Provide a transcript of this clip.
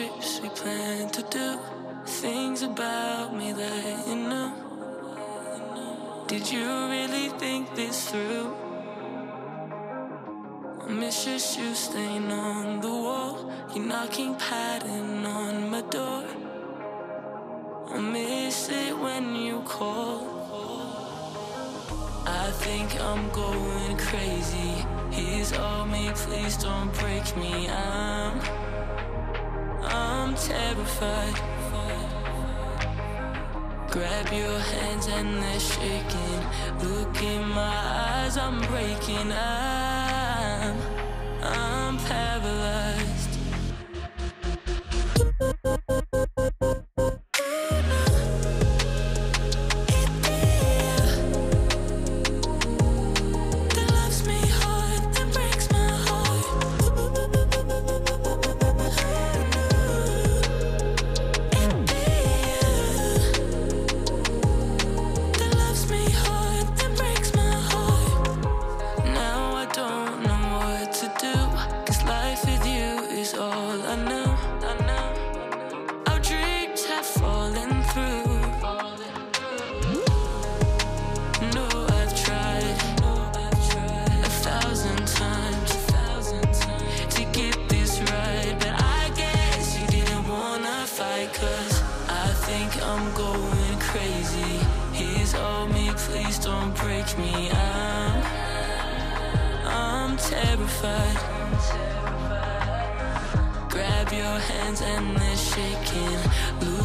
trips we planned to do, things about me that you knew. Did you really think this through? I miss your shoe stain on the wall, your knocking pattern on my door. I miss it when you call. I think I'm going crazy. Here's all me, please don't break me. I'm terrified. Grab your hands and they're shaking. Look in my eyes, I'm breaking. I'm paralyzed. Grab your hands and they're shaking.